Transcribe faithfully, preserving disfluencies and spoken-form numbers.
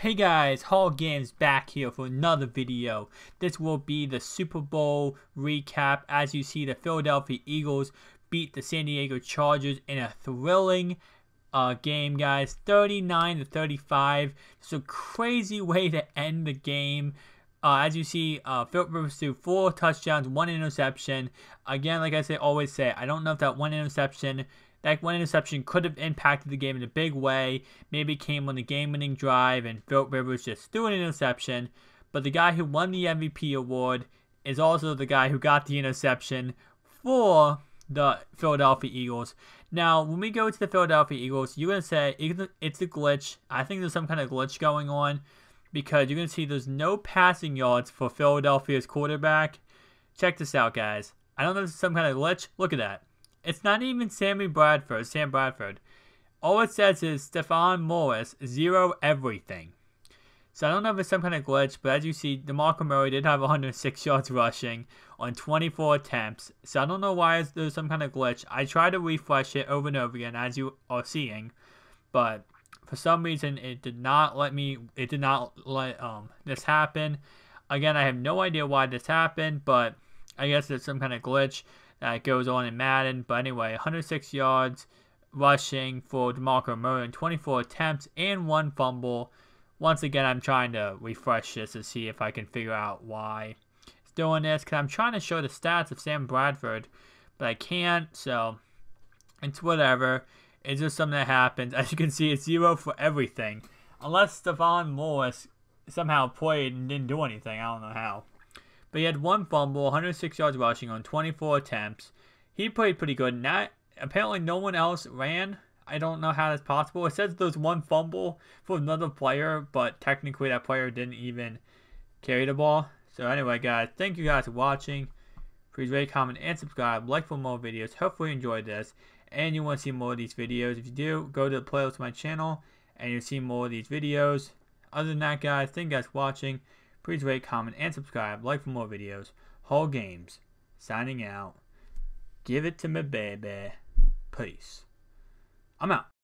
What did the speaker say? Hey guys, Hall Games back here for another video. This will be the Super Bowl recap. As you see, the Philadelphia Eagles beat the San Diego Chargers in a thrilling uh, game, guys. thirty-nine to thirty-five. It's a crazy way to end the game. Uh, as you see, uh, Philip Rivers threw four touchdowns, one interception. Again, like I say, always say, I don't know if that one interception... That one interception could have impacted the game in a big way. Maybe it came on the game-winning drive and Philip Rivers just threw an interception. But the guy who won the M V P award is also the guy who got the interception for the Philadelphia Eagles. Now, when we go to the Philadelphia Eagles, you're going to say it's a glitch. I think there's some kind of glitch going on because you're going to see there's no passing yards for Philadelphia's quarterback. Check this out, guys. I don't know if it's some kind of glitch. Look at that. It's not even Sammy Bradford, Sam Bradford. All it says is Stephon Morris, zero everything. So I don't know if it's some kind of glitch, but as you see, DeMarco Murray did have one hundred six yards rushing on twenty-four attempts. So I don't know why there's some kind of glitch. I try to refresh it over and over again, as you are seeing, but for some reason it did not let me. It did not let um this happen. Again, I have no idea why this happened, but I guess it's some kind of glitch that goes on in Madden. But anyway, one hundred six yards rushing for DeMarco Murray in twenty-four attempts and one fumble. Once again, I'm trying to refresh this to see if I can figure out why it's doing this, because I'm trying to show the stats of Sam Bradford, but I can't, so it's whatever. It's just something that happens. As you can see, it's zero for everything. Unless Stephon Morris somehow played and didn't do anything. I don't know how. But he had one fumble, one hundred six yards rushing on twenty-four attempts. He played pretty good. Not, apparently no one else ran. I don't know how that's possible. It says there's one fumble for another player, but technically that player didn't even carry the ball. So anyway, guys, thank you guys for watching. Please rate, comment, and subscribe. Like for more videos. Hopefully you enjoyed this. And you want to see more of these videos. If you do, go to the playlist of my channel, and you'll see more of these videos. Other than that, guys, thank you guys for watching. Please rate, comment, and subscribe. Like for more videos. Hall Games, signing out. Give it to me, baby. Peace. I'm out.